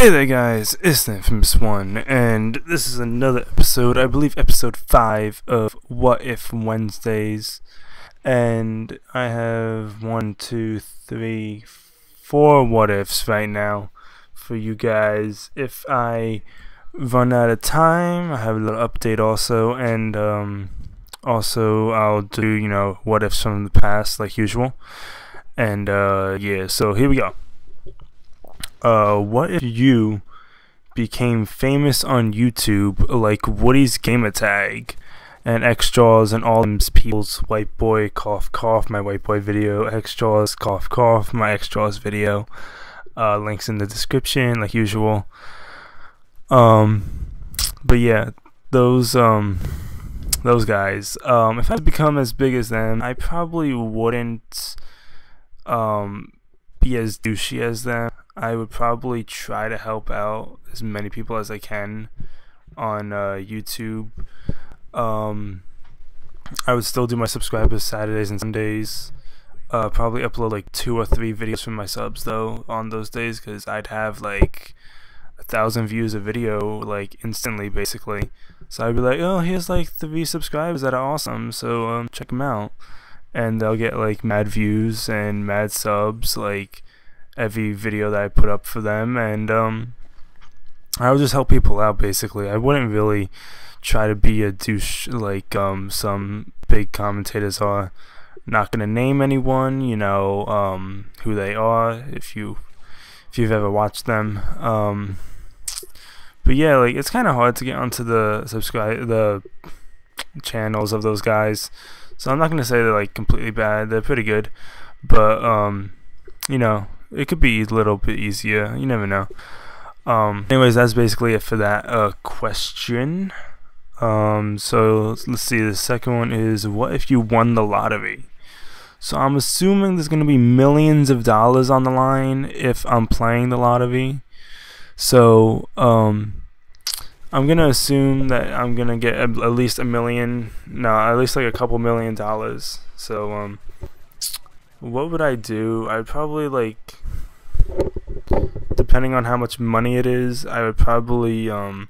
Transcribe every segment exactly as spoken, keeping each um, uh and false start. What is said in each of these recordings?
Hey there guys, it's the Infamous One, and this is another episode, I believe episode five of What If Wednesdays, and I have one, two, three, four what ifs right now for you guys. If I run out of time, I have a little update also, and um, also I'll do, you know, what ifs from the past like usual, and uh, yeah, so here we go. Uh, what if you became famous on YouTube like Woody's Gamertag and X-Jaws and all them's people's white boy cough cough my white boy video, X-Jaws cough cough my X-Jaws video, uh, links in the description like usual. Um, but yeah, those um those guys. Um, if I had become as big as them, I probably wouldn't um be as douchey as them. I would probably try to help out as many people as I can on uh, YouTube. Um, I would still do my subscribers Saturdays and Sundays. Uh, probably upload like two or three videos from my subs though on those days, because I'd have like a thousand views a video like instantly basically. So I'd be like, oh, here's like three subscribers that are awesome, so um, check them out. And they'll get like mad views and mad subs like every video that I put up for them, and um, I would just help people out basically. I wouldn't really try to be a douche like um, some big commentators are. Not gonna name anyone, you know, um, who they are if you if you've ever watched them. Um, but yeah, like it's kind of hard to get onto the subscribe the channels of those guys. So I'm not gonna say they're like completely bad. They're pretty good, but um, you know, it could be a little bit easier. You never know. Um, anyways, that's basically it for that uh, question. Um, so let's see. The second one is, what if you won the lottery? So I'm assuming there's going to be millions of dollars on the line if I'm playing the lottery. So um, I'm going to assume that I'm going to get at least a million. No, at least like a couple million dollars. So um, what would I do? I'd probably like, depending on how much money it is, I would probably um,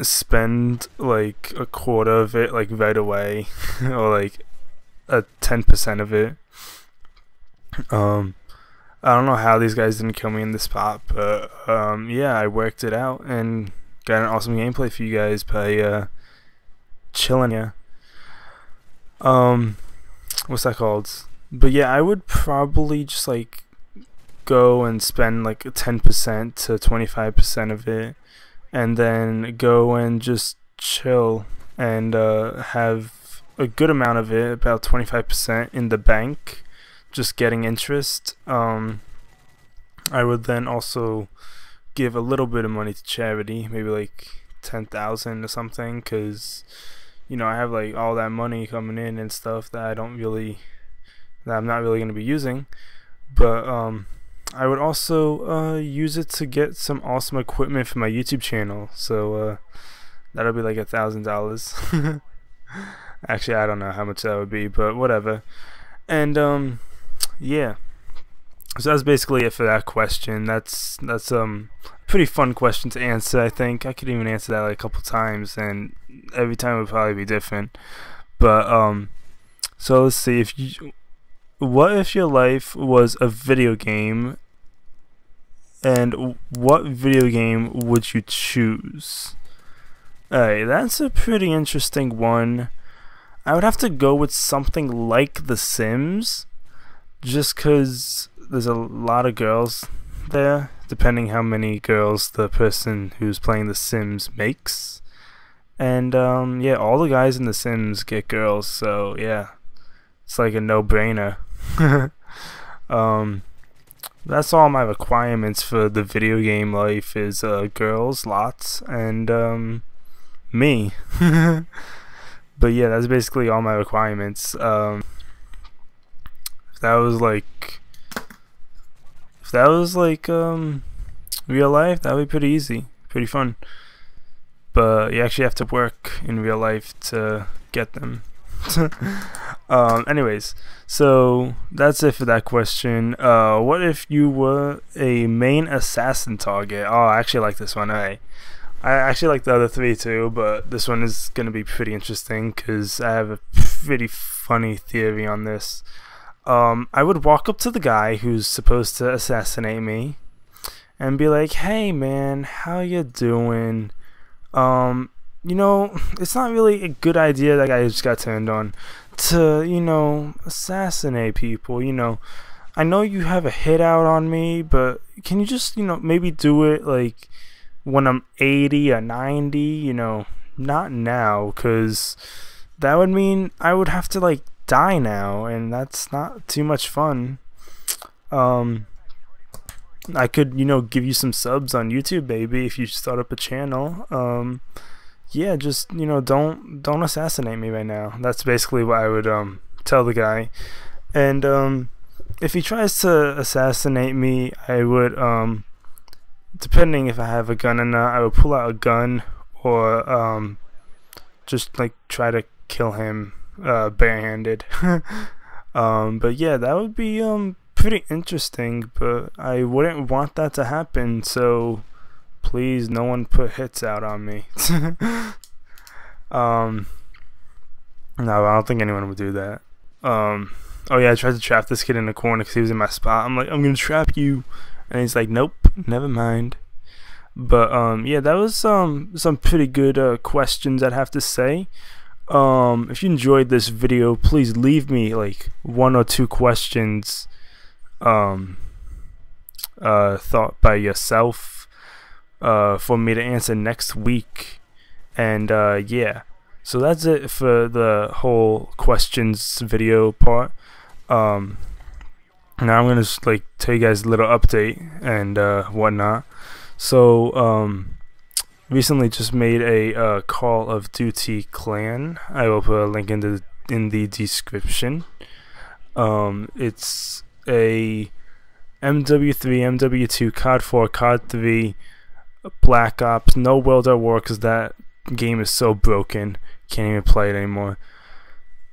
spend like a quarter of it like right away, or like a ten percent of it. Um, I don't know how these guys didn't kill me in this spot, but um, yeah, I worked it out and got an awesome gameplay for you guys by uh, chilling ya. Um. What's that called? But yeah, I would probably just like go and spend like ten percent to twenty-five percent of it, and then go and just chill and uh, have a good amount of it, about twenty-five percent in the bank, just getting interest. Um, I would then also give a little bit of money to charity, maybe like ten thousand dollars or something, because you know, I have like all that money coming in and stuff that I don't really, that I'm not really going to be using. But um, I would also uh, use it to get some awesome equipment for my YouTube channel. So uh, that'll be like a thousand dollars. Actually, I don't know how much that would be, but whatever. And um, yeah, so that's basically it for that question. That's that's um. pretty fun question to answer. I think I could even answer that like a couple times, and every time it would probably be different. But um so let's see. If you, what if your life was a video game, and what video game would you choose? Alright, that's a pretty interesting one. I would have to go with something like The Sims, just cause there's a lot of girls there, depending how many girls the person who's playing The Sims makes. And um, yeah, all the guys in The Sims get girls, so yeah, it's like a no-brainer. um, that's all my requirements for the video game life is uh, girls, lots, and um, me. But yeah, that's basically all my requirements. Um, that was like If that was like um, real life, that would be pretty easy, pretty fun. But you actually have to work in real life to get them. Um, anyways, so that's it for that question. Uh, what if you were a main assassin target? Oh, I actually like this one. I, I actually like the other three too, but this one is going to be pretty interesting because I have a pretty funny theory on this. Um, I would walk up to the guy who's supposed to assassinate me and be like, "Hey man, how you doing? Um, you know, it's not really a good idea that I just got turned on to, you know, assassinate people. You know, I know you have a hit out on me, but can you just, you know, maybe do it like when I'm eighty or ninety, you know, not now, because that would mean I would have to like die now, and that's not too much fun. Um, I could, you know, give you some subs on YouTube, baby, if you start up a channel. Um, yeah, just, you know, don't don't assassinate me right now." That's basically what I would um tell the guy. And um, if he tries to assassinate me, I would um, depending if I have a gun or not, I would pull out a gun or um, just like try to kill him uh, barehanded. um, but yeah, that would be um pretty interesting, but I wouldn't want that to happen. So please, no one put hits out on me. um, no, I don't think anyone would do that. Um, oh yeah, I tried to trap this kid in the corner because he was in my spot. I'm like, "I'm gonna trap you," and he's like, "Nope, never mind." But um, yeah, that was um some pretty good uh, questions, I'd have to say. Um, if you enjoyed this video, please leave me like one or two questions um uh thought by yourself. Uh, for me to answer next week. And uh, yeah, so that's it for the whole questions video part. Um, now I'm gonna just, like, tell you guys a little update and uh, whatnot. So um, recently just made a uh, Call of Duty clan. I will put a link in the in the description. Um, it's a M W three, M W two, cod four, cod three. Black Ops, no World at War, because that game is so broken, can't even play it anymore.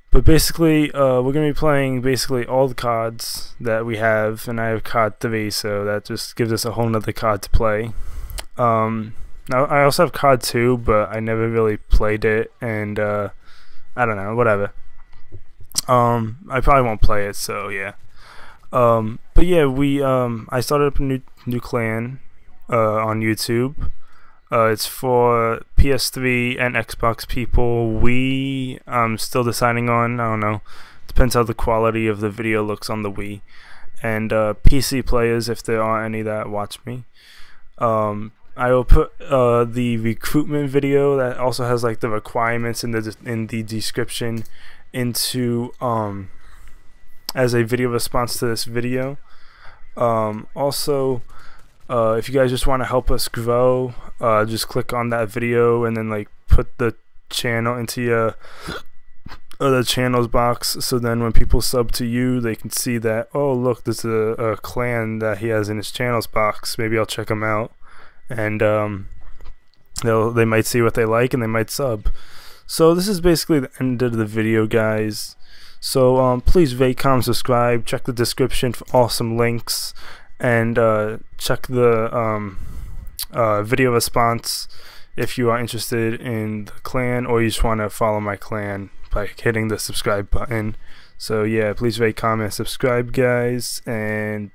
But basically, uh, we're gonna be playing basically all the C O Ds that we have, and I have cod three, so that just gives us a whole nother C O D to play. Um, now I also have cod two, but I never really played it, and uh, I don't know, whatever. Um, I probably won't play it, so yeah. Um, but yeah, we um, I started up a new new clan. Uh, on YouTube. Uh, it's for P S three and Xbox people. Wii, I'm still deciding on. I don't know. Depends how the quality of the video looks on the Wii. And uh, P C players, if there are any that watch me. Um, I will put uh, the recruitment video that also has like the requirements in the in the description into um, as a video response to this video. Um, also. Uh, if you guys just want to help us grow, uh, just click on that video and then like put the channel into your other channels box, so then when people sub to you, they can see that, oh look, there's a, a clan that he has in his channels box, maybe I'll check them out, and um, they'll, they might see what they like and they might sub. So this is basically the end of the video, guys. So um, please rate, comment, subscribe, check the description for awesome links, and uh, check the um, uh, video response if you are interested in the clan, or you just want to follow my clan by hitting the subscribe button. So yeah, please rate, comment, subscribe, guys, and